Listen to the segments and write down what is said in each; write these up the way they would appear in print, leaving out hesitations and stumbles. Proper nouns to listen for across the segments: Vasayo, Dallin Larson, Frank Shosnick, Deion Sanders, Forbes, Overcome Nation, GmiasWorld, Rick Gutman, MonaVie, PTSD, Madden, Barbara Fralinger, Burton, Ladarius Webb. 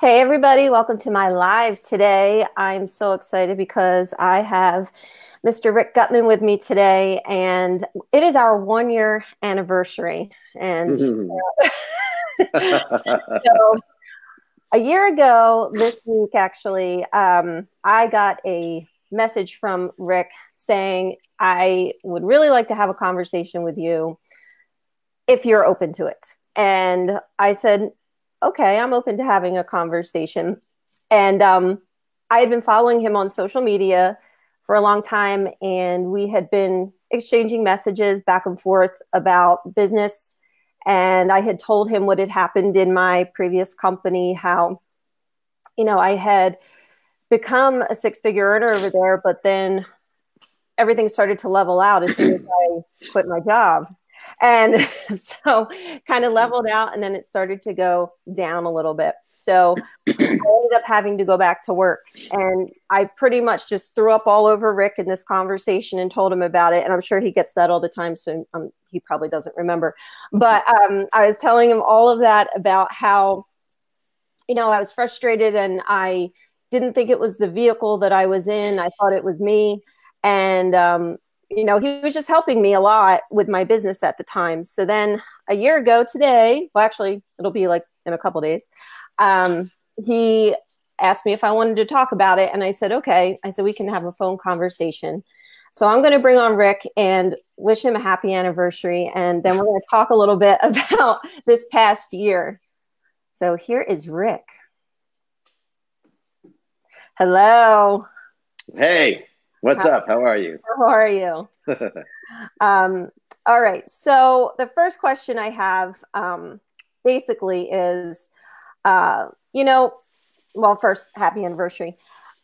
Hey everybody, welcome to my live today. I'm so excited because I have Mr. Rick Gutman with me today, and it is our 1-year anniversary. And so a year ago this week, actually, I got a message from Rick saying, I would really like to have a conversation with you if you're open to it. And I said, okay, I'm open to having a conversation. And I had been following him on social media for a long time, and we had been exchanging messages back and forth about business. And I had told him what had happened in my previous company, how, you know, I had become a 6-figure earner over there, but then everything started to level out as soon as I quit my job. And so kind of leveled out, and then it started to go down a little bit. So I ended up having to go back to work, and I pretty much just threw up all over Rick in this conversation and told him about it. And I'm sure he gets that all the time. So he probably doesn't remember, but I was telling him all of that about how, you know, I was frustrated and I didn't think it was the vehicle that I was in. I thought it was me. And, you know, he was just helping me a lot with my business at the time. So then a year ago today, well, actually, it'll be like in a couple of days, he asked me if I wanted to talk about it. And I said, okay. I said, we can have a phone conversation. So I'm going to bring on Rick and wish him a happy anniversary. And then we're going to talk a little bit about this past year. So here is Rick. Hello. Hey. What's up? How are you? How are you? All right. So the first question I have basically is, you know, well, first, happy anniversary.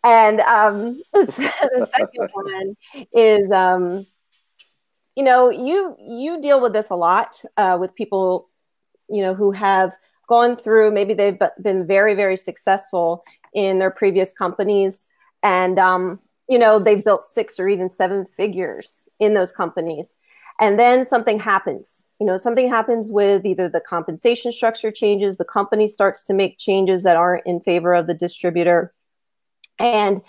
And the second one is, you know, you deal with this a lot with people, you know, who have gone through, maybe they've been very, very successful in their previous companies. And, you know, they built 6 or even 7 figures in those companies. And then something happens, you know, something happens with either the compensation structure changes, the company starts to make changes that aren't in favor of the distributor. And,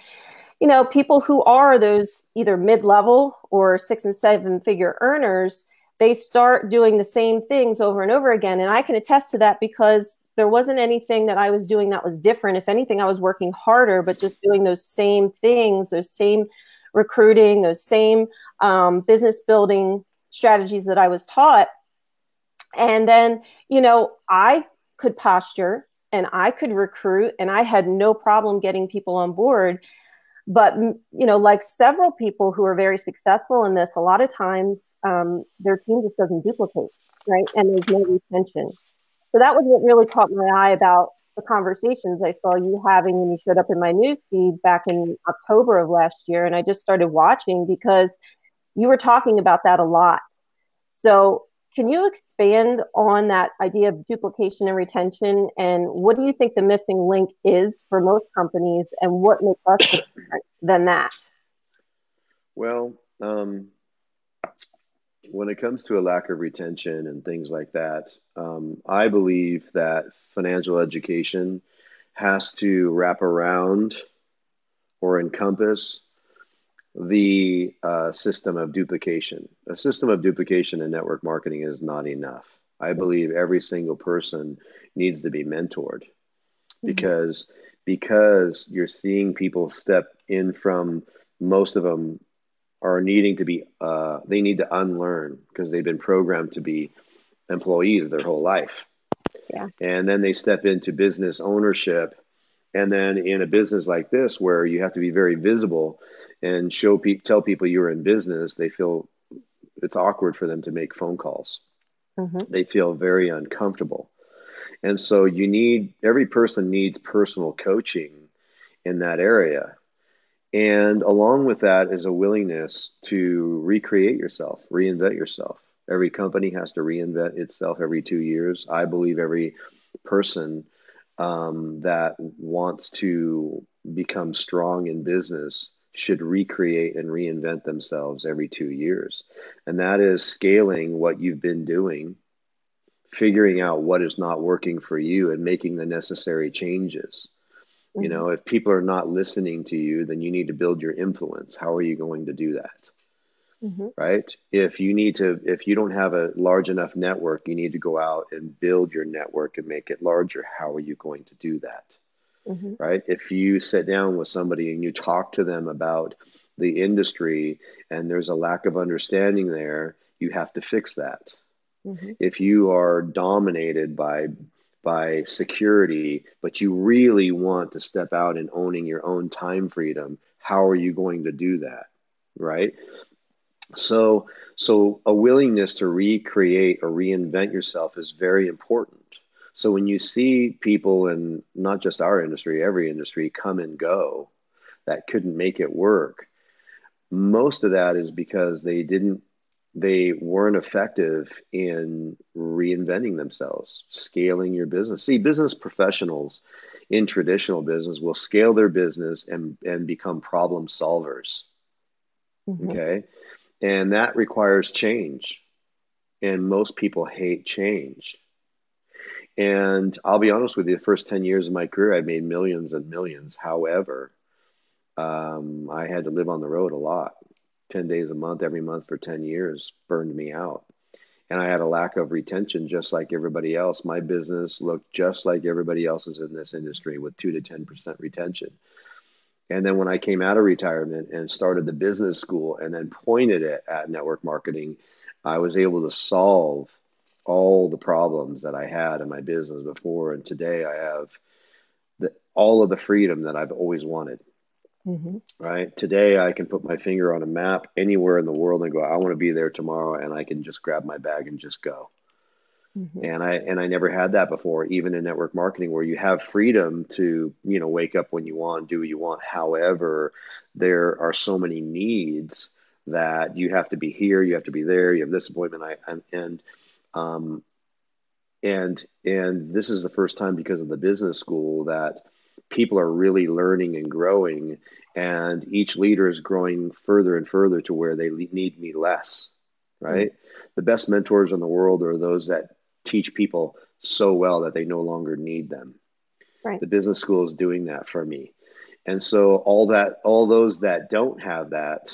you know, people who are those either mid-level or 6- and 7-figure earners, they start doing the same things over and over again. And I can attest to that because there wasn't anything that I was doing that was different. If anything, I was working harder, but just doing those same things, those same recruiting, those same business building strategies that I was taught. And then, you know, I could posture and I could recruit and I had no problem getting people on board. But, you know, like several people who are very successful in this, a lot of times their team just doesn't duplicate, right? And there's no retention. So that was what really caught my eye about the conversations I saw you having when you showed up in my newsfeed back in October of last year. And I just started watching because you were talking about that a lot. So can you expand on that idea of duplication and retention? And what do you think the missing link is for most companies, and what makes us different than that? Well, when it comes to a lack of retention and things like that, I believe that financial education has to wrap around or encompass the system of duplication. A system of duplication in network marketing is not enough. I believe every single person needs to be mentored because you're seeing people step in from, most of them are needing to be, they need to unlearn because they've been programmed to be employees their whole life. Yeah. And then they step into business ownership. And then in a business like this, where you have to be very visible and show tell people you're in business, they feel it's awkward for them to make phone calls. Mm-hmm. They feel very uncomfortable. And so you need, every person needs personal coaching in that area. And along with that is a willingness to recreate yourself, reinvent yourself. Every company has to reinvent itself every 2 years. I believe every person that wants to become strong in business should recreate and reinvent themselves every 2 years. And that is scaling what you've been doing figuring out what is not working for you and making the necessary changes. Mm-hmm. You know, if people are not listening to you, then you need to build your influence. How are you going to do that? Mm-hmm. Right? If you don't have a large enough network, you need to go out and build your network and make it larger. How are you going to do that? Mm-hmm. Right? If you sit down with somebody and you talk to them about the industry and there's a lack of understanding there, you have to fix that. Mm-hmm. If you are dominated by security, but you really want to step out and owning your own time freedom, how are you going to do that? Right? So a willingness to recreate or reinvent yourself is very important. So when you see people in not just our industry, every industry come and go that couldn't make it work, most of that is because they weren't effective in reinventing themselves, scaling your business. See, business professionals in traditional business will scale their business and become problem solvers. Mm-hmm. Okay. And that requires change. And most people hate change. And I'll be honest with you, the first 10 years of my career, I made millions and millions. However, I had to live on the road a lot. 10 days a month, every month for 10 years burned me out. And I had a lack of retention just like everybody else. My business looked just like everybody else's in this industry with 2 to 10% retention. And then when I came out of retirement and started the business school and then pointed it at network marketing, I was able to solve all the problems that I had in my business before. And today I have all of the freedom that I've always wanted. Mm-hmm. Right? Today I can put my finger on a map anywhere in the world and go, I want to be there tomorrow. And I can just grab my bag and just go. Mm-hmm. And I never had that before, even in network marketing, where you have freedom to, you know, wake up when you want, do what you want. However, there are so many needs that you have to be here, you have to be there, you have this appointment. And this is the first time because of the business school that people are really learning and growing, and each leader is growing further and further to where they need me less. Right? Mm-hmm. The best mentors in the world are those that teach people so well that they no longer need them. Right. The business school is doing that for me. And so all those that don't have that,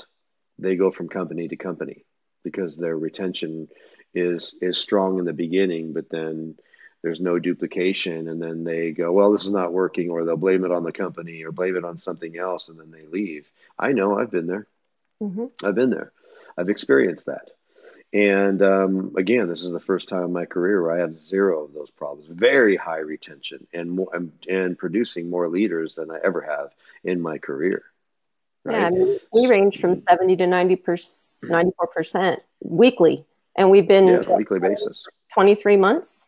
they go from company to company because their retention is strong in the beginning, but then there's no duplication. And then they go, well, this is not working, or they'll blame it on the company or blame it on something else. And then they leave. I know, I've been there. Mm-hmm. I've been there. I've experienced that. And again, this is the first time in my career where I have zero of those problems. Very high retention and producing more leaders than I ever have in my career. Right? Yeah, I mean, we range from 70 to 94% weekly, and we've been on a weekly basis 23 months.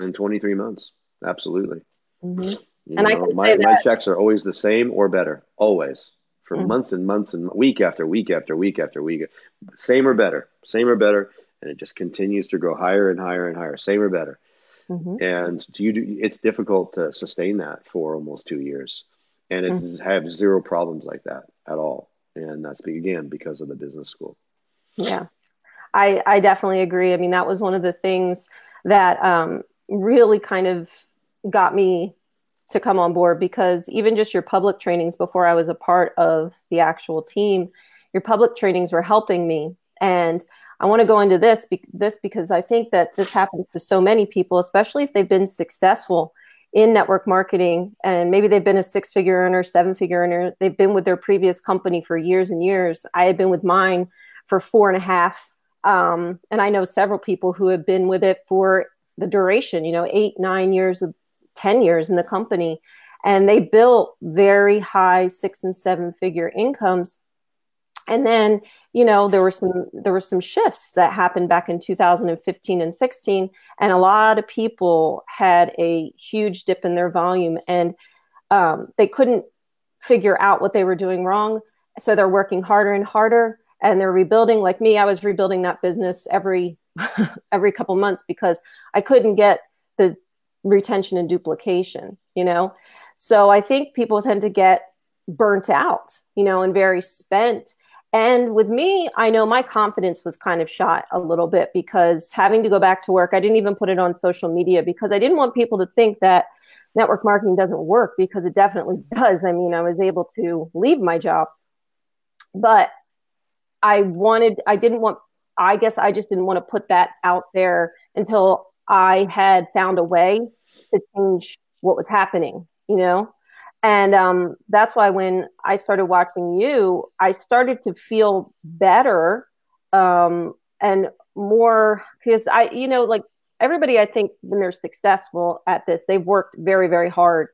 In 23 months, absolutely. Mm-hmm. And my checks are always the same or better, always. For mm-hmm. months and months and week after week after week after week, same or better, and it just continues to grow higher and higher and higher, same or better. Mm-hmm. And it's difficult to sustain that for almost 2 years, and it's mm-hmm. I have zero problems like that at all, and that's again because of the business school. Yeah, I definitely agree. I mean, that was one of the things that really kind of got me to come on board, because even just your public trainings before I was a part of the actual team, your public trainings were helping me. And I want to go into this because I think that this happens to so many people, especially if they've been successful in network marketing, and maybe they've been a 6-figure earner, 7-figure earner. They've been with their previous company for years and years. I had been with mine for 4.5. And I know several people who have been with it for the duration, 8, 9 years of 10 years in the company, and they built very high 6- and 7-figure incomes. And then, there were some shifts that happened back in 2015 and 16. And a lot of people had a huge dip in their volume, and they couldn't figure out what they were doing wrong. So they're working harder and harder, and they're rebuilding. Like me, I was rebuilding that business every couple months because I couldn't get the retention and duplication, So I think people tend to get burnt out, and very spent. And with me, I know my confidence was kind of shot a little bit because having to go back to work, I didn't even put it on social media because I didn't want people to think that network marketing doesn't work, because it definitely does. I mean, I was able to leave my job, but I just didn't want to put that out there until I had found a way to change what was happening, you know? And that's why when I started watching you, I started to feel better and more, because I, you know, like everybody, I think when they're successful at this, they've worked very, very hard.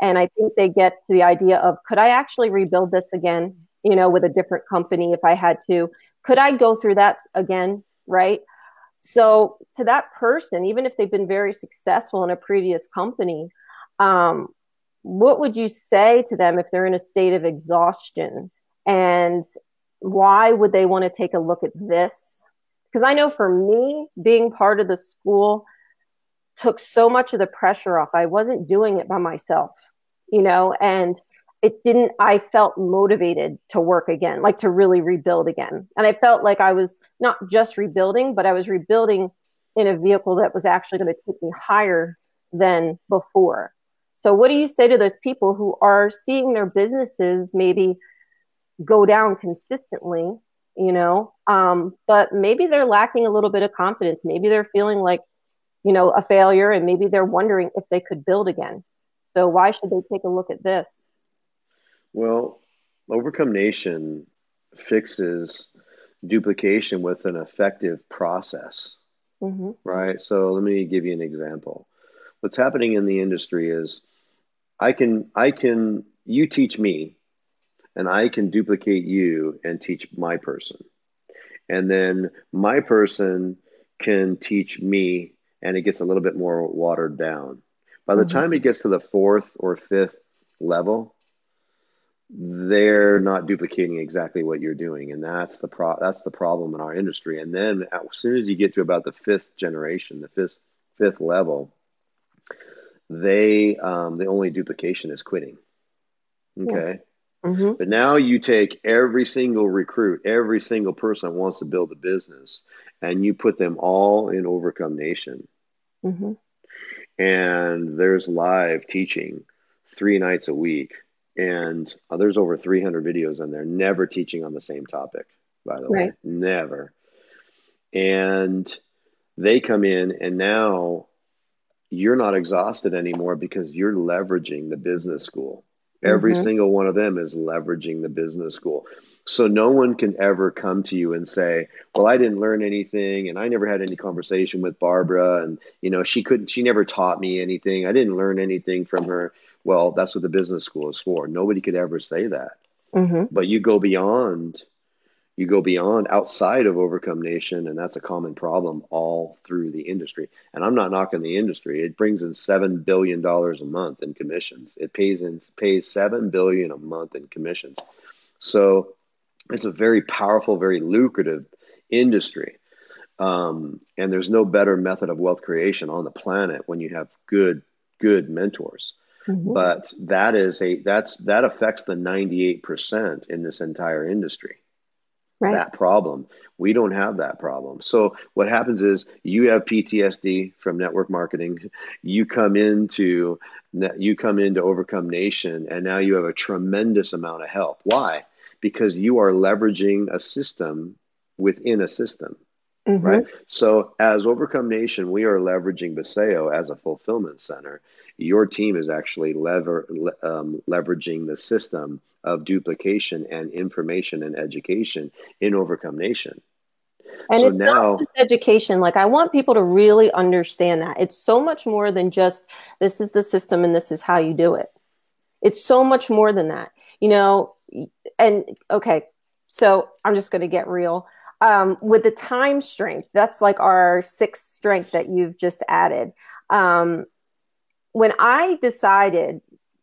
And I think they get to the idea of, could I actually rebuild this again, you know, with a different company if I had to? Could I go through that again, right? So to that person, even if they've been very successful in a previous company, what would you say to them if they're in a state of exhaustion, and why would they want to take a look at this? Because I know for me, being part of the school took so much of the pressure off. I wasn't doing it by myself, you know, and it didn't, I felt motivated to work again, like to really rebuild again. And I felt like I was not just rebuilding, but I was rebuilding in a vehicle that was actually going to take me higher than before. So what do you say to those people who are seeing their businesses maybe go down consistently, you know, but maybe they're lacking a little bit of confidence. Maybe they're feeling like, you know, a failure, and maybe they're wondering if they could build again. So why should they take a look at this? Well, Overcome Nation fixes duplication with an effective process, right? So let me give you an example. What's happening in the industry is I can you teach me, and I can duplicate you and teach my person. And then my person can teach me, and it gets a little bit more watered down. By the time it gets to the fourth or fifth level, they're not duplicating exactly what you're doing. And that's the problem in our industry. And then as soon as you get to about the fifth generation, the fifth level, the only duplication is quitting. Okay. Yeah. But now you take every single recruit, every single person that wants to build a business, and you put them all in Overcome Nation. And there's live teaching 3 nights a week. And there's over 300 videos on there, never teaching on the same topic, by the way, never. And they come in, and now you're not exhausted anymore because you're leveraging the business school. Every single one of them is leveraging the business school. So no one can ever come to you and say, well, I didn't learn anything, and I never had any conversation with Barbara, and, you know, she never taught me anything. I didn't learn anything from her. Well, that's what the business school is for. Nobody could ever say that. But you go beyond outside of Overcome Nation, and that's a common problem all through the industry. And I'm not knocking the industry. It brings in $7 billion a month in commissions. It pays $7 billion a month in commissions. So it's a very powerful, very lucrative industry. And there's no better method of wealth creation on the planet when you have good mentors. But that affects the 98% in this entire industry. That problem. We don't have that problem. So what happens is you have PTSD from network marketing. You come into Overcome Nation, and now you have a tremendous amount of help. Why? Because you are leveraging a system within a system. Right? So as Overcome Nation, we are leveraging Vasayo as a fulfillment center. Your team is actually leveraging the system of duplication and information and education in Overcome Nation. And so it's now, not just education. Like, I want people to really understand that. It's so much more than just, this is the system and this is how you do it. It's so much more than that, you know. And okay, so I'm just going to get real. With the time strength, that's like our 6th strength that you've just added. When I decided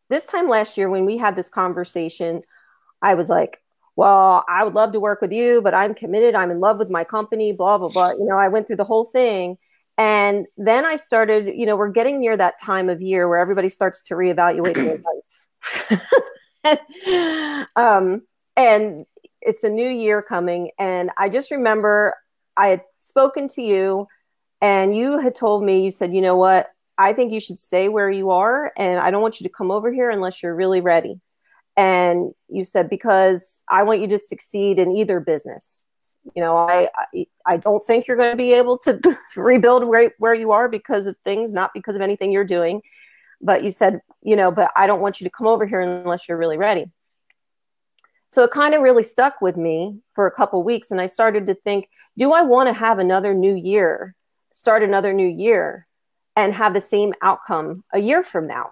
this time last year, when we had this conversation, I was like, well, I would love to work with you, but I'm committed. I'm in love with my company, blah, blah, blah. You know, I went through the whole thing. And then I started, you know, we're getting near that time of year where everybody starts to reevaluate their life. And it's a new year coming. And I just remember I had spoken to you and you had told me, you said, you know what, I think you should stay where you are. And I don't want you to come over here unless you're really ready. And you said, because I want you to succeed in either business. You know, I don't think you're going to be able to rebuild where you are because of things, not because of anything you're doing. But you said, you know, but I don't want you to come over here unless you're really ready. So it kind of really stuck with me for a couple of weeks. And I started to think, do I want to have another new year, start another new year and have the same outcome a year from now?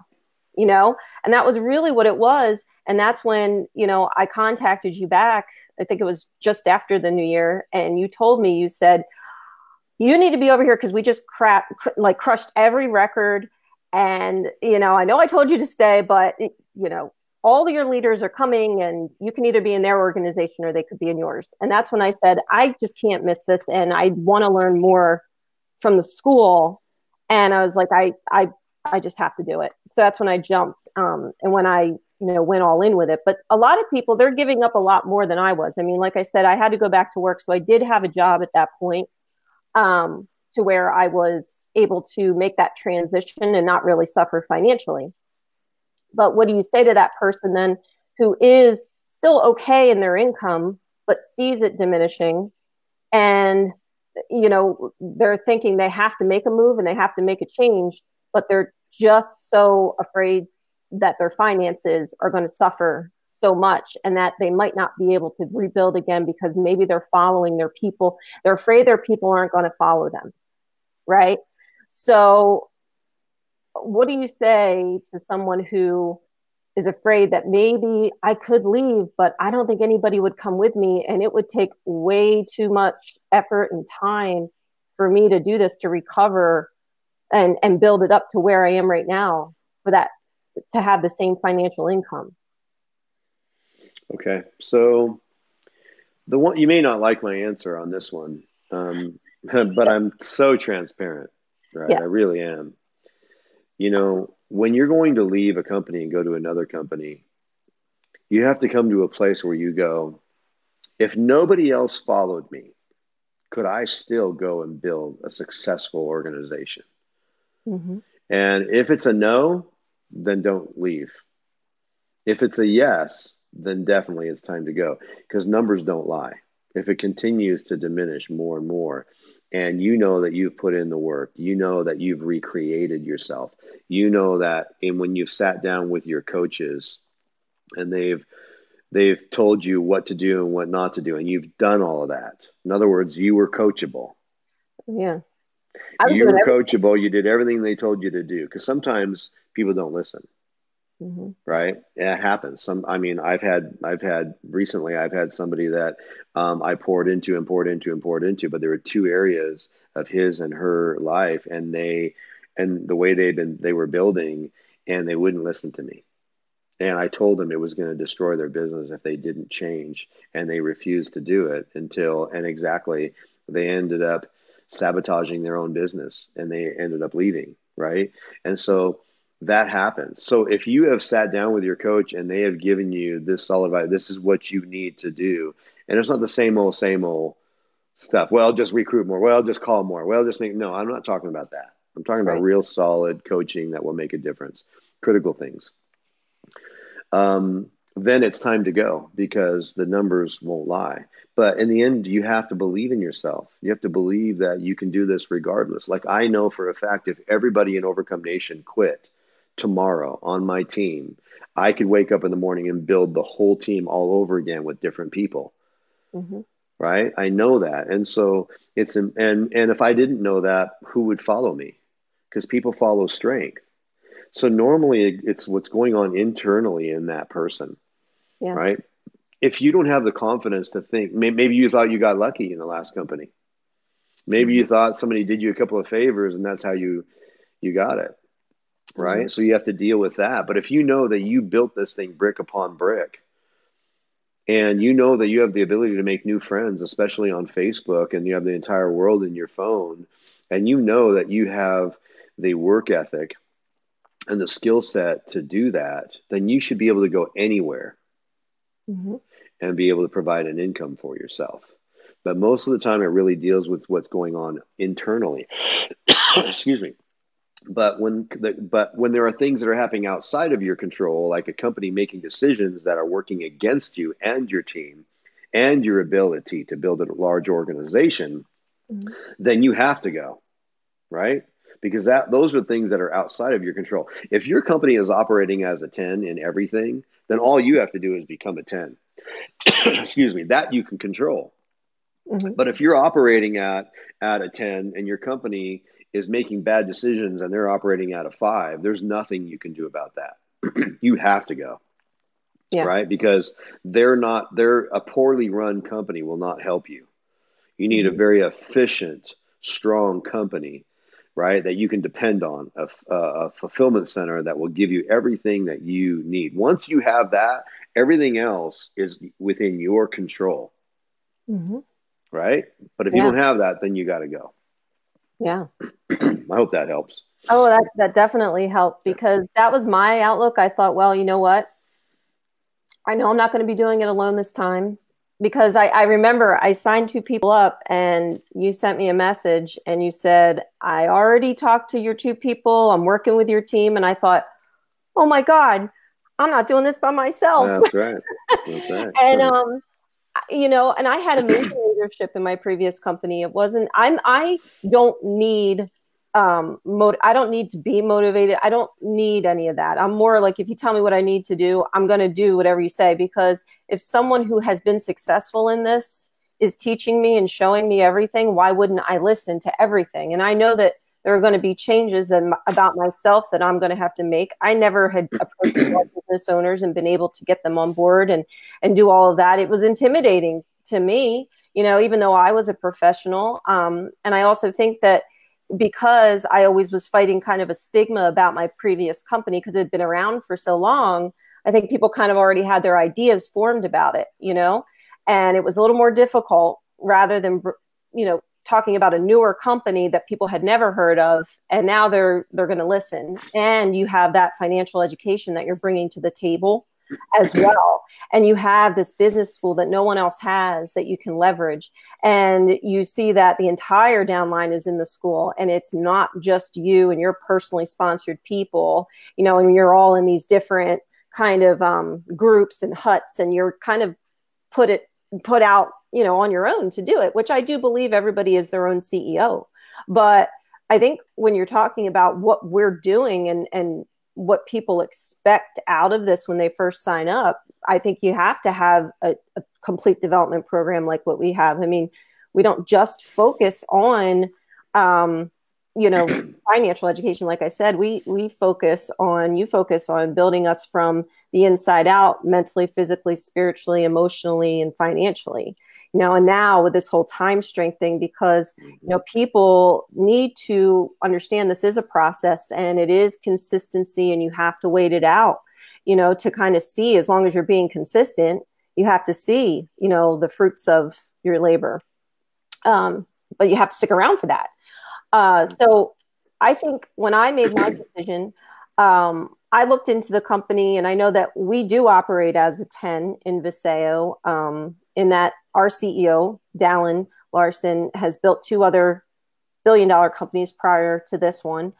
You know, and that was really what it was. And that's when, you know, I contacted you back. I think it was just after the new year. And you told me, you said, you need to be over here because we just crushed every record. And, you know I told you to stay, but, you know, all your leaders are coming and you can either be in their organization or they could be in yours. And that's when I said, I just can't miss this. And I want to learn more from the school. And I was like, I just have to do it. So that's when I jumped and when I, went all in with it. But a lot of people, they're giving up a lot more than I was. I mean, like I said, I had to go back to work. So I did have a job at that point to where I was able to make that transition and not really suffer financially. But what do you say to that person then who is still okay in their income, but sees it diminishing and, they're thinking they have to make a move and they have to make a change, but they're just so afraid that their finances are going to suffer so much and that they might not be able to rebuild again because maybe they're following their people. They're afraid their people aren't going to follow them, right? So what do you say to someone who is afraid that maybe I could leave, but I don't think anybody would come with me and it would take way too much effort and time for me to do this, to recover and build it up to where I am right now for that, to have the same financial income? Okay. So the one, you may not like my answer on this one, but I'm so transparent, right? Yes. I really am. You know, when you're going to leave a company and go to another company, you have to come to a place where you go, if nobody else followed me, could I still go and build a successful organization? Mm-hmm. And if it's a no, then don't leave. If it's a yes, then definitely it's time to go, because numbers don't lie. If it continues to diminish more and more, and you know that you've put in the work, you know that you've recreated yourself, you know that, and when you've sat down with your coaches and they've told you what to do and what not to do, and you've done all of that. In other words, you were coachable. Yeah. You were coachable. You did everything they told you to do, because sometimes people don't listen, mm-hmm. right? It happens. I've had somebody that I poured into, but there were two areas of his and her life, and the way they were building, and they wouldn't listen to me. And I told them it was going to destroy their business if they didn't change, and they refused to do it until they ended up sabotaging their own business, and they ended up leaving, right? And so that happens. So if you have sat down with your coach and they have given you this all about, this is what you need to do, and it's not the same old stuff. Well, just recruit more. Well, just call more. Well, just make, no, I'm not talking about that. I'm talking about real solid coaching that will make a difference, critical things. Then it's time to go, because the numbers won't lie. But in the end, you have to believe in yourself. You have to believe that you can do this regardless. Like, I know for a fact, if everybody in Overcome Nation quit tomorrow on my team, I could wake up in the morning and build the whole team all over again with different people. Mm-hmm. Right? I know that. And so it's, and if I didn't know that, who would follow me? Because people follow strength. So normally it's what's going on internally in that person, yeah. right? If you don't have the confidence to think, maybe you thought you got lucky in the last company. Maybe you thought somebody did you a couple of favors and that's how you got it, right? Mm-hmm. So you have to deal with that. But if you know that you built this thing brick upon brick, and you know that you have the ability to make new friends, especially on Facebook, and you have the entire world in your phone, and you know that you have the work ethic and the skill set to do that, then you should be able to go anywhere. Mm-hmm. and be able to provide an income for yourself. But most of the time, it really deals with what's going on internally. Excuse me. But when there are things that are happening outside of your control, like a company making decisions that are working against you and your team and your ability to build a large organization, mm-hmm. then you have to go, right? Because those are things that are outside of your control. If your company is operating as a 10 in everything, then all you have to do is become a 10. Excuse me, that you can control. Mm-hmm. But if you're operating at a 10 and your company is making bad decisions and they're operating at a 5, there's nothing you can do about that. You have to go, yeah. right? Because a poorly run company will not help you. You need a very efficient, strong company, right? That you can depend on, a fulfillment center that will give you everything that you need. Once you have that, everything else is within your control, mm-hmm. right? But if yeah. you don't have that, then you got to go. Yeah. I hope that helps. Oh, that definitely helped, because that was my outlook. I thought, well, you know what? I know I'm not going to be doing it alone this time, because I remember I signed 2 people up and you sent me a message and you said, I already talked to your 2 people. I'm working with your team. And I thought, oh my God, I'm not doing this by myself. That's right. That's right. And, you know, and I had a mentor leadership in my previous company. It wasn't, I don't need to be motivated. I don't need any of that. I'm more like, if you tell me what I need to do, I'm going to do whatever you say, because if someone who has been successful in this is teaching me and showing me everything, why wouldn't I listen to everything? And I know that there are going to be changes about myself that I'm going to have to make. I never had approached business owners and been able to get them on board and do all of that. It was intimidating to me, you know, even though I was a professional. And I also think that because I always was fighting kind of a stigma about my previous company, because it had been around for so long, I think people kind of already had their ideas formed about it, you know, and it was a little more difficult rather than, you know, talking about a newer company that people had never heard of. And now they're going to listen. And you have that financial education that you're bringing to the table as well. And you have this business school that no one else has that you can leverage. And you see that the entire downline is in the school, and it's not just you and your personally sponsored people, you know, and you're all in these different kind of groups and huts, and you're kind of put out, you know, on your own to do it, which I do believe everybody is their own CEO. But I think when you're talking about what we're doing and what people expect out of this when they first sign up, I think you have to have a complete development program like what we have. I mean, we don't just focus on, you know, financial education. Like I said, you focus on building us from the inside out, mentally, physically, spiritually, emotionally, and financially, you know, and now with this whole time strength thing, because, you know, people need to understand this is a process and it is consistency, and you have to wait it out, you know, to kind of see, as long as you're being consistent, you have to see, you know, the fruits of your labor. But you have to stick around for that. So I think when I made my decision, I looked into the company, and I know that we do operate as a 10 in Vasayo, in that our CEO, Dallin Larson, has built 2 other billion-dollar companies prior to this one.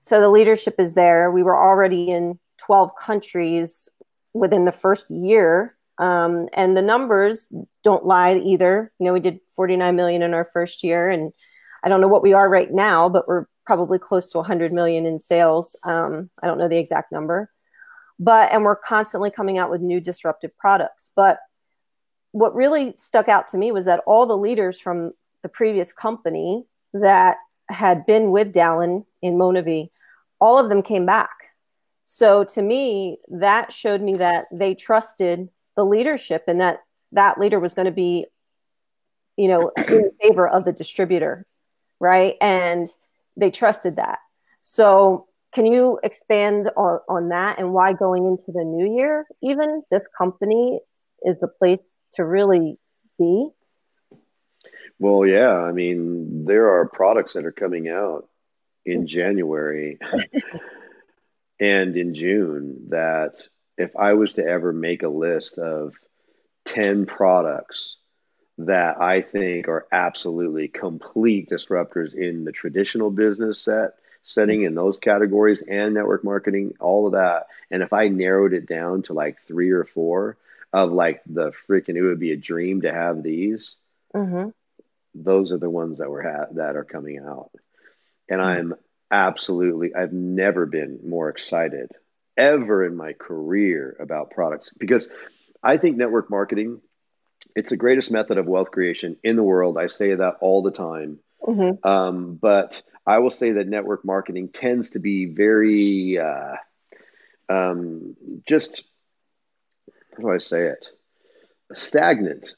So the leadership is there. We were already in 12 countries within the first year. And the numbers don't lie either. You know, we did 49 million in our first year, and I don't know what we are right now, but we're probably close to 100 million in sales. I don't know the exact number, and we're constantly coming out with new disruptive products. But what really stuck out to me was that all the leaders from the previous company that had been with Dallin in MonaVie, all of them came back. So to me, that showed me that they trusted the leadership, and that that leader was going to be, you know, in favor of the distributor. Right. And they trusted that. So can you expand on that, and why going into the new year, even this company is the place to really be? Well, yeah, I mean, there are products that are coming out in January and in June that if I was to ever make a list of 10 products that I think are absolutely complete disruptors in the traditional business setting in those categories and network marketing, all of that. And if I narrowed it down to like 3 or 4 of like the freaking, it would be a dream to have these. Mm-hmm. Those are the ones that are coming out. And I'm absolutely, I've never been more excited ever in my career about products, because I think network marketing, it's the greatest method of wealth creation in the world. I say that all the time. Mm-hmm. But I will say that network marketing tends to be very, just, how do I say it? Stagnant.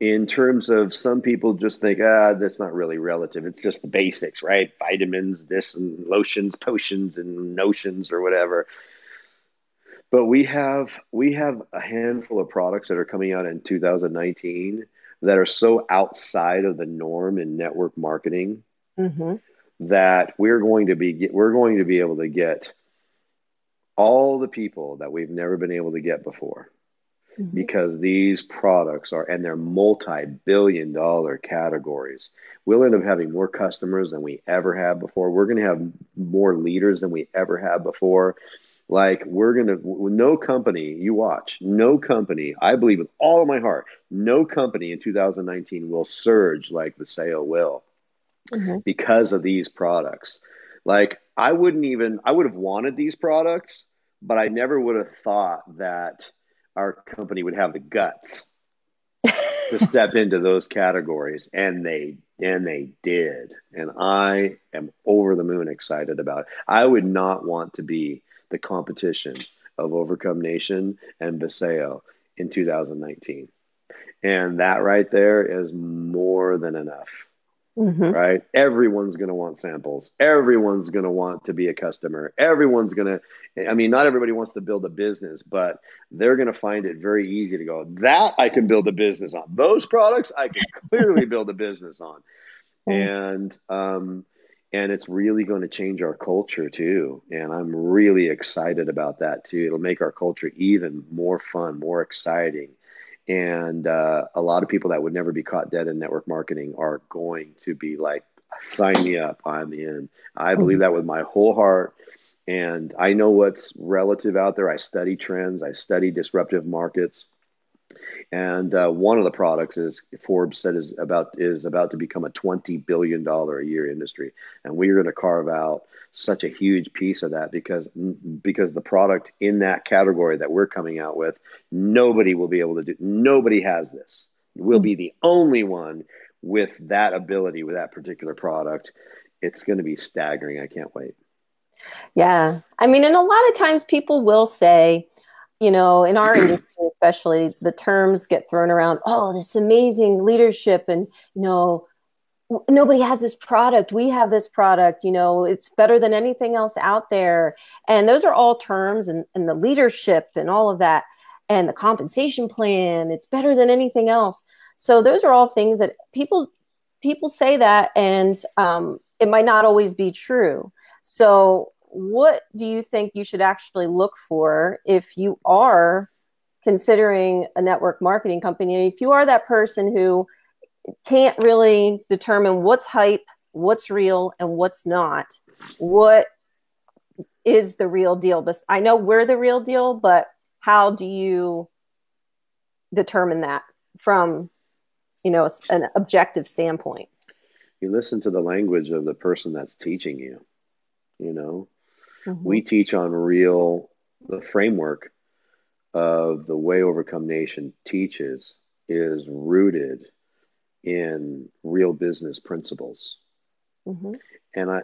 In terms of some people just think, that's not really relative. It's just the basics, right? Vitamins, this, and lotions, potions, and notions, or whatever. But we have a handful of products that are coming out in 2019 that are so outside of the norm in network marketing, mm-hmm. that we're going to be able to get all the people that we've never been able to get before. Because these products are, and they're multi-billion dollar categories. We'll end up having more customers than we ever have before. We're going to have more leaders than we ever had before. Like no company, I believe with all of my heart, no company in 2019 will surge like Vasayo will, mm-hmm. because of these products. Like I would have wanted these products, but I never would have thought that our company would have the guts to step into those categories. And they did. And I am over the moon excited about it. I would not want to be the competition of Overcome Nation and Vasayo in 2019. And that right there is more than enough. Mm-hmm. Right? Everyone's going to want samples. Everyone's going to want to be a customer. Not everybody wants to build a business, but they're going to find it very easy to go, that I can build a business on. Those products I can clearly build a business on. And it's really going to change our culture too. And I'm really excited about that too. It'll make our culture even more fun, more exciting. And a lot of people that would never be caught dead in network marketing are going to be like, sign me up, I'm in. I believe that with my whole heart. And I know what's relative out there. I study trends. I study disruptive markets. And one of the products is Forbes said is about to become a $20 billion a year industry. And we are going to carve out such a huge piece of that because the product in that category that we're coming out with, nobody will be able to do. Nobody has this. We'll be the only one with that ability, with that particular product. It's going to be staggering. I can't wait. Yeah. I mean, and a lot of times people will say, you know, in our industry, especially, the terms get thrown around. Oh, this amazing leadership, and you know, nobody has this product. We have this product. You know, it's better than anything else out there. And those are all terms, and the leadership and all of that, and the compensation plan. It's better than anything else. So those are all things that people say that, and it might not always be true. So what do you think you should actually look for if you are considering a network marketing company? If you are that person who can't really determine what's hype, what's real, and what's not, what is the real deal? I know we're the real deal, but how do you determine that from, you know, an objective standpoint? You listen to the language of the person that's teaching you, you know. Mm-hmm. We teach on the framework of the way Overcome Nation teaches is rooted in real business principles. Mm-hmm.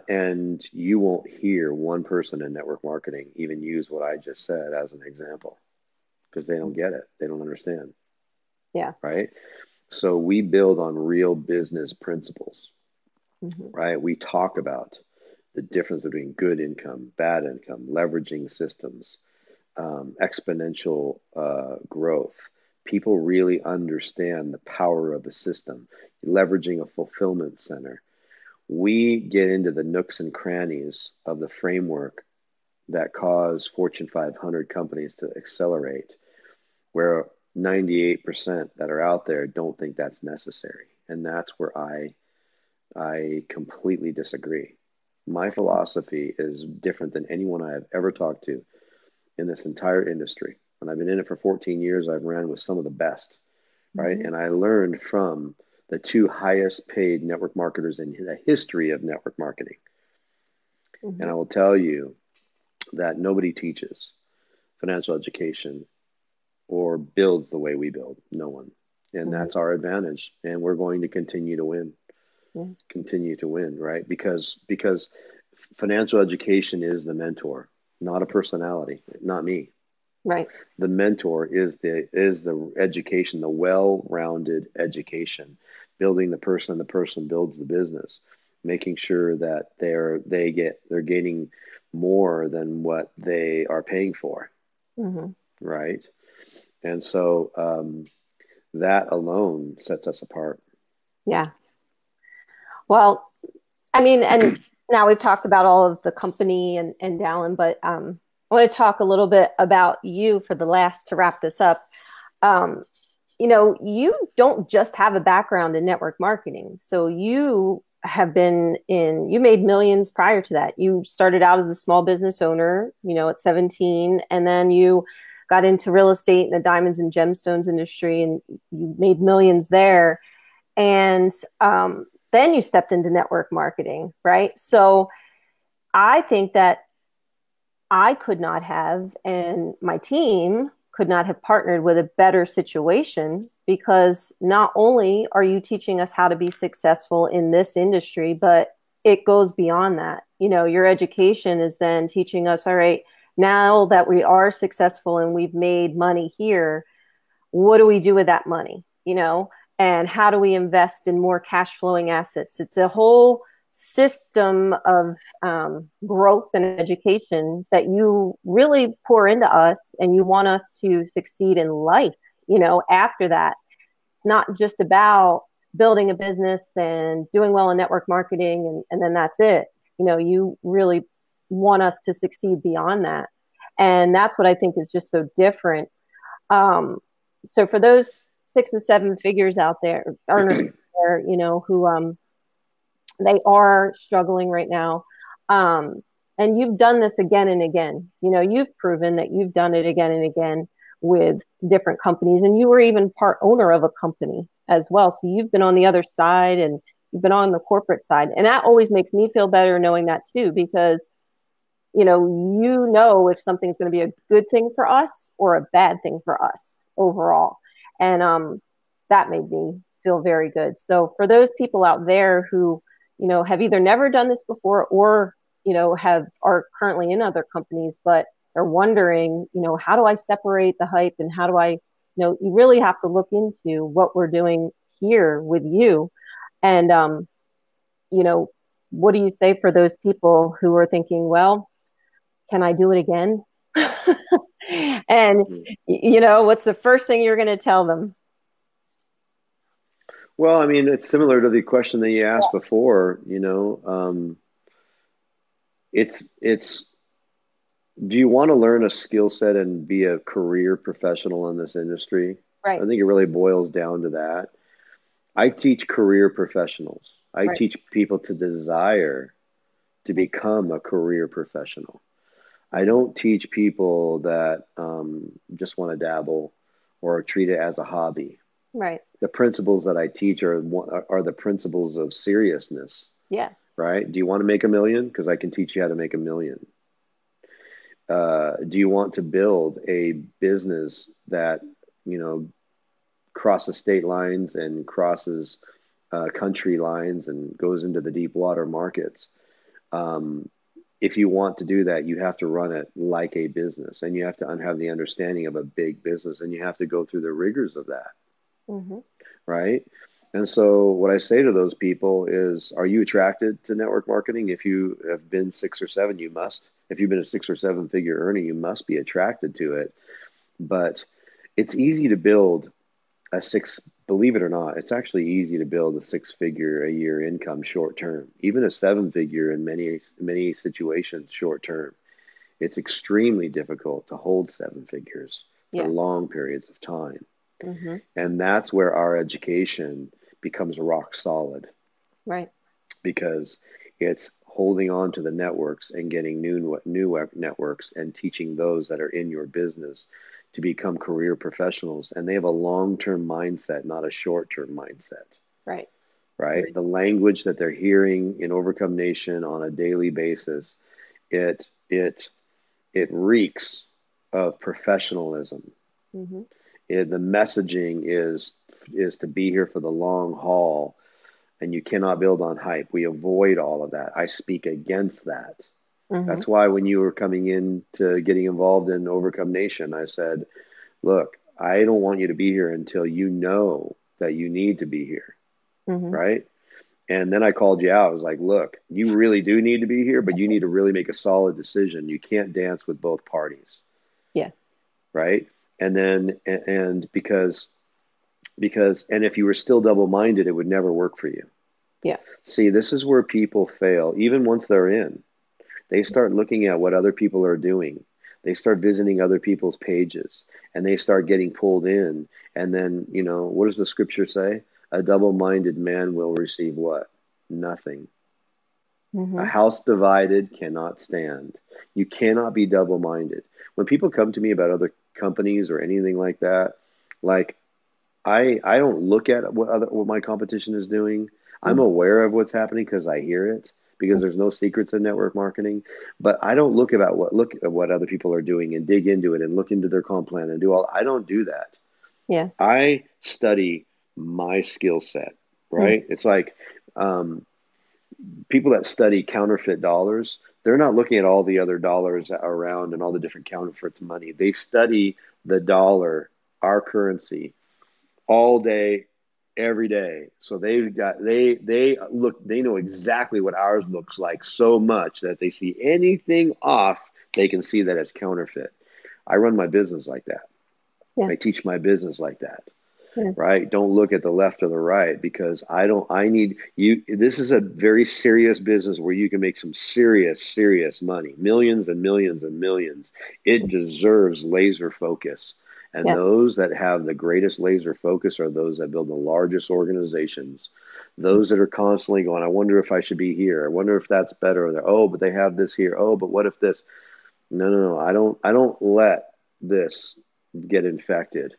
And you won't hear one person in network marketing even use what I just said as an example, because they don't get it. They don't understand. Yeah. Right. So we build on real business principles, mm-hmm. right? We talk about the difference between good income, bad income, leveraging systems, exponential growth. People really understand the power of the system, leveraging a fulfillment center. We get into the nooks and crannies of the framework that cause Fortune 500 companies to accelerate, where 98% that are out there don't think that's necessary. And that's where I completely disagree. My philosophy is different than anyone I have ever talked to in this entire industry. And I've been in it for 14 years. I've ran with some of the best, right? Mm-hmm. And I learned from the two highest paid network marketers in the history of network marketing. Mm-hmm. And I will tell you that nobody teaches financial education or builds the way we build. No one. And that's our advantage. And we're going to continue to win, right? Because financial education is the mentor, not a personality, not me. Right. The mentor is the education, the well-rounded education, building the person. The person builds the business, making sure that they're gaining more than what they are paying for. Mm-hmm. Right. And so, that alone sets us apart. Yeah. Well, I mean, and now we've talked about all of the company and Dallin, but I want to talk a little bit about you for the last to wrap this up. You know, you don't just have a background in network marketing. So you you made millions prior to that. You started out as a small business owner, you know, at 17, and then you got into real estate and the diamonds and gemstones industry, and you made millions there. And then you stepped into network marketing, right? So I think that I could not have, and my team could not have partnered with a better situation, because not only are you teaching us how to be successful in this industry, but it goes beyond that. You know, your education is then teaching us, all right, now that we are successful and we've made money here, what do we do with that money? You know, and how do we invest in more cash flowing assets? It's a whole system of growth and education that you really pour into us, and you want us to succeed in life, you know, after that. It's not just about building a business and doing well in network marketing and then that's it. You know, you really want us to succeed beyond that. And that's what I think is just so different. So for those 6 and 7 figures out there, earners there, you know, who they are struggling right now. And you've done this again and again. You know, you've proven that you've done it again and again with different companies. And you were even part owner of a company as well. So you've been on the other side, and you've been on the corporate side. And that always makes me feel better knowing that too, because you know if something's going to be a good thing for us or a bad thing for us overall. And that made me feel very good. So for those people out there who, you know, have either never done this before or, you know, are currently in other companies, but they're wondering, you know, how do I separate the hype, and how do I, you know, you really have to look into what we're doing here with you. And, you know, what do you say for those people who are thinking, well, can I do it again? And, you know, what's the first thing you're going to tell them? Well, I mean, it's similar to the question that you asked before, you know, do you want to learn a skill set and be a career professional in this industry? Right. I think it really boils down to that. I teach career professionals. I teach people to desire to become a career professional. I don't teach people that just want to dabble or treat it as a hobby. Right. The principles that I teach are the principles of seriousness. Yeah. Right. Do you want to make $1 million? Because I can teach you how to make $1 million. Do you want to build a business that, you know, crosses state lines and crosses country lines and goes into the deep water markets? If you want to do that, you have to run it like a business, and you have to have the understanding of a big business, and you have to go through the rigors of that. Mm-hmm. Right. And so what I say to those people is, are you attracted to network marketing? If you have been 6 or 7, you must. If you've been a 6 or 7 figure earner, you must be attracted to it. But it's easy to build a six, believe it or not, it's actually easy to build a 6-figure a year income short term, even a 7-figure in many situations short term. It's extremely difficult to hold 7 figures for long periods of time. Mm-hmm. And that's where our education becomes rock solid. Right. Because it's holding on to the networks and getting new networks and teaching those that are in your business to become career professionals. And they have a long-term mindset, not a short-term mindset. Right. Right. The language that they're hearing in Overcome Nation on a daily basis, it reeks of professionalism. Mm-hmm. The messaging is to be here for the long haul, and you cannot build on hype. We avoid all of that. I speak against that. Mm-hmm. That's why when you were coming in to getting involved in Overcome Nation, I said, look, I don't want you to be here until you know that you need to be here. Mm-hmm. Right. And then I called you out. I was like, look, you really do need to be here, but you need to really make a solid decision. You can't dance with both parties. Yeah. Right. And then, and because, and if you were still double-minded, it would never work for you. Yeah. See, this is where people fail. Even once they're in, they start looking at what other people are doing. They start visiting other people's pages and they start getting pulled in. And then, you know, what does the scripture say? A double-minded man will receive what? Nothing. Mm-hmm. A house divided cannot stand. You cannot be double-minded. When people come to me about other companies or anything like that, like I don't look at what my competition is doing. Mm-hmm. I'm aware of what's happening because I hear it, because there's no secrets in network marketing, but I don't look at what other people are doing and dig into it and look into their comp plan and I don't do that. Yeah. I study my skill set, right? Mm-hmm. It's like people that study counterfeit dollars, they're not looking at all the other dollars around and all the different counterfeit money. They study the dollar, our currency, all day, every day. So they know exactly what ours looks like so much that they see anything off, they can see that it's counterfeit. I run my business like that. Yeah. I teach my business like that. Yeah. Right. Don't look at the left or the right, because this is a very serious business where you can make some serious, serious money, millions and millions and millions. It deserves laser focus. And yeah. Those that have the greatest laser focus are those that build the largest organizations, those that are constantly going, I wonder if I should be here. I wonder if that's better. Or, oh, but they have this here. Oh, but what if this? No. I don't let this get infected.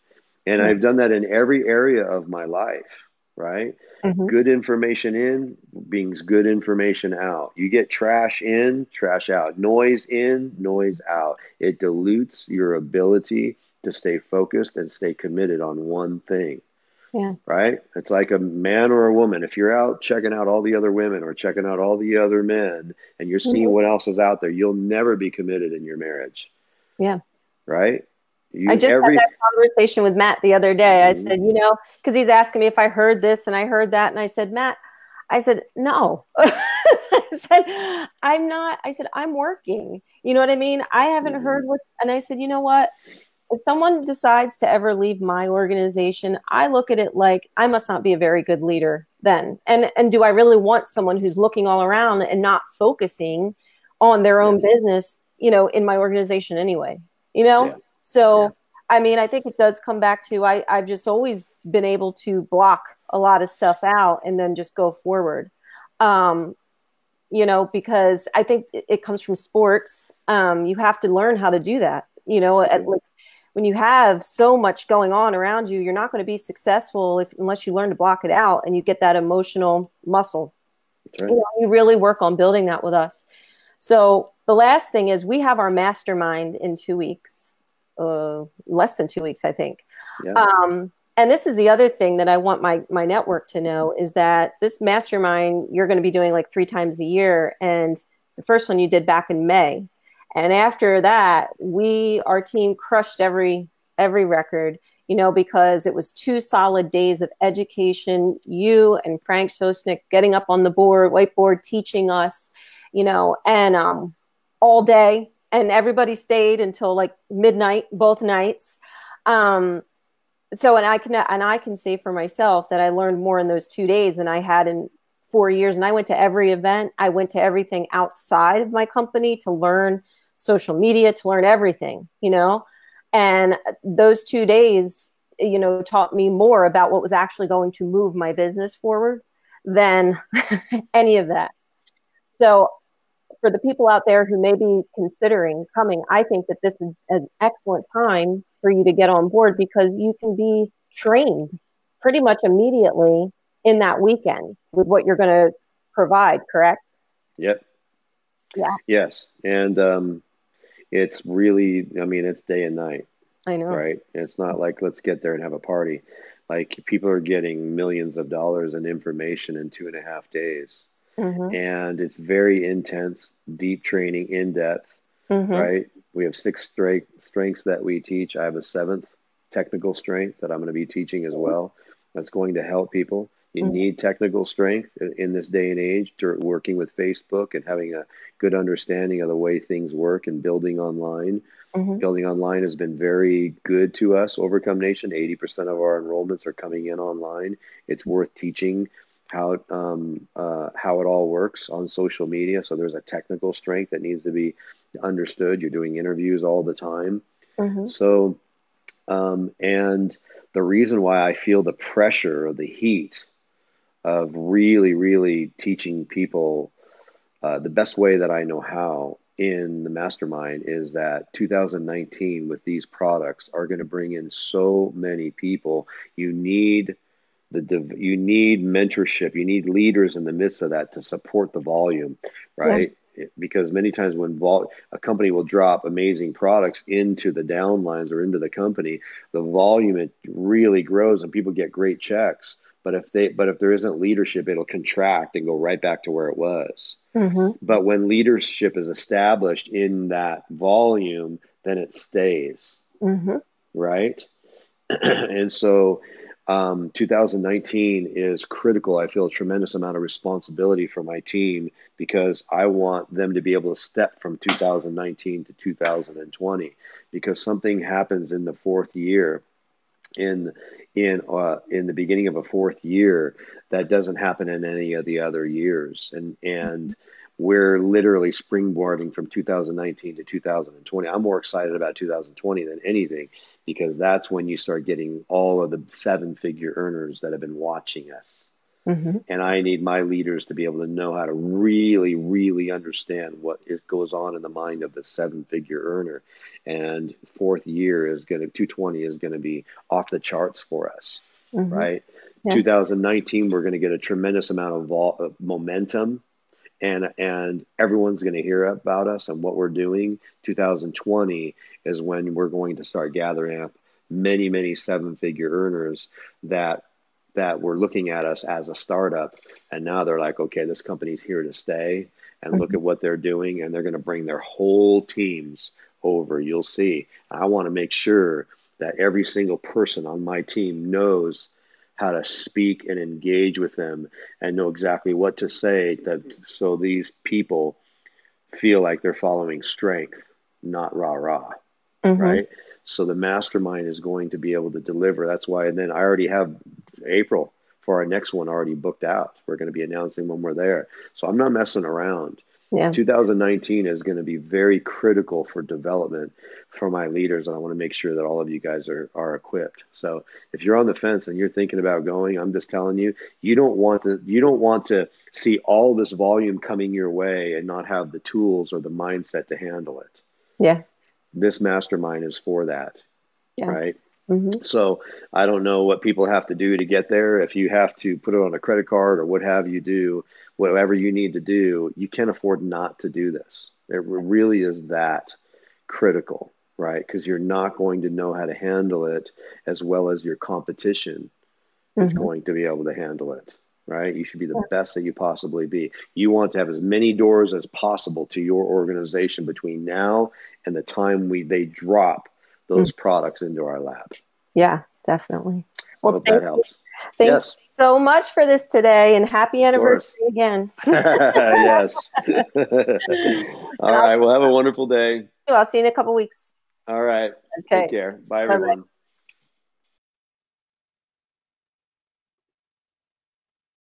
And I've done that in every area of my life, right? Mm-hmm. Good information in brings good information out. You get trash in, trash out. Noise in, noise out. It dilutes your ability to stay focused and stay committed on one thing, yeah. Right? It's like a man or a woman. If you're out checking out all the other women or checking out all the other men and you're seeing mm-hmm. what else is out there, you'll never be committed in your marriage. Yeah. Right? I just had that conversation with Matt the other day. I said, you know, because he's asking me if I heard this and I heard that. And I said, Matt, I said, no. I said, I'm not. I said, I'm working. You know what I mean? I haven't heard what's. And I said, you know what? If someone decides to ever leave my organization, I look at it like I must not be a very good leader then. And do I really want someone who's looking all around and not focusing on their own business, you know, in my organization anyway, you know? Yeah. So, yeah. I mean, I think it does come back to I've just always been able to block a lot of stuff out and then just go forward, you know, because I think it comes from sports. You have to learn how to do that. You know, when you have so much going on around you, you're not going to be successful unless you learn to block it out and you get that emotional muscle. Right. You know, you really work on building that with us. So the last thing is we have our mastermind in 2 weeks. Less than 2 weeks, I think. Yeah. And this is the other thing that I want my network to know is that this mastermind, you're going to be doing like 3 times a year. And the first one you did back in May. And after that, our team crushed every record, you know, because it was 2 solid days of education, you and Frank Shosnick getting up on the whiteboard, teaching us, you know, and all day. And everybody stayed until like midnight, both nights. So, and I can say for myself that I learned more in those 2 days than I had in 4 years. And I went to every event. I went to everything outside of my company to learn social media, to learn everything, you know, and those 2 days you know, taught me more about what was actually going to move my business forward than any of that. So for the people out there who may be considering coming, I think that this is an excellent time for you to get on board, because you can be trained pretty much immediately in that weekend with what you're going to provide, correct? Yep. Yeah. Yes. And it's really, I mean, it's day and night. I know. Right. It's not like, let's get there and have a party. Like, people are getting millions of dollars in information in 2.5 days. Mm-hmm. And it's very intense, deep training, in depth, mm-hmm. right? We have 6 strengths that we teach. I have a 7th technical strength that I'm going to be teaching as well. That's going to help people. You mm-hmm. need technical strength in this day and age, to working with Facebook and having a good understanding of the way things work and building online. Mm-hmm. Building online has been very good to us. Overcome Nation, 80% of our enrollments are coming in online. It's worth teaching how it all works on social media. So there's a technical strength that needs to be understood. You're doing interviews all the time. Mm-hmm. So, and the reason why I feel the pressure or the heat of really, really teaching people the best way that I know how in the mastermind is that 2019 with these products are going to bring in so many people. You need mentorship. You need leaders in the midst of that to support the volume, right? Yeah. Because many times when a company will drop amazing products into the downlines or into the company, the volume, it really grows and people get great checks. But if there isn't leadership, it'll contract and go right back to where it was. Mm-hmm. But when leadership is established in that volume, then it stays, mm-hmm. right? And so 2019 is critical. I feel a tremendous amount of responsibility for my team, because I want them to be able to step from 2019 to 2020, because something happens in the 4th year, in the beginning of a 4th year that doesn't happen in any of the other years. And we're literally springboarding from 2019 to 2020. I'm more excited about 2020 than anything, because that's when you start getting all of the 7-figure earners that have been watching us. Mm-hmm. And I need my leaders to be able to know how to really, really understand what goes on in the mind of the 7-figure earner. And 4th year 220 is going to be off the charts for us, mm-hmm. right? Yeah. 2019, we're going to get a tremendous amount of momentum. And everyone's going to hear about us and what we're doing. 2020 is when we're going to start gathering up many, many 7-figure earners that were looking at us as a startup. And now they're like, okay, this company's here to stay, and mm-hmm. look at what they're doing. And they're going to bring their whole teams over. You'll see. I want to make sure that every single person on my team knows how to speak and engage with them and know exactly what to say, so these people feel like they're following strength, not rah-rah, mm-hmm. right? So the mastermind is going to be able to deliver. That's why, and then I already have April for our next one already booked out. We're going to be announcing when we're there. So I'm not messing around. Yeah. 2019 is going to be very critical for development for my leaders, and I want to make sure that all of you guys are equipped. So if you're on the fence and you're thinking about going, I'm just telling you, you don't want to see all this volume coming your way and not have the tools or the mindset to handle it. Yeah. This mastermind is for that. Yes. Right. Mm-hmm. So I don't know what people have to do to get there. If you have to put it on a credit card or whatever you need to do, you can't afford not to do this. It really is that critical, right? Because you're not going to know how to handle it as well as your competition mm-hmm. is going to be able to handle it, right? You should be the best that you possibly be. You want to have as many doors as possible to your organization between now and the time they drop those mm-hmm. products into our lab. Yeah, definitely. Well, I hope that helps. Thank you so much for this today, and happy anniversary again. Yes. All right. Well, have a wonderful day. I'll see you in a couple weeks. All right. Okay. Take care. Bye, everyone. Bye.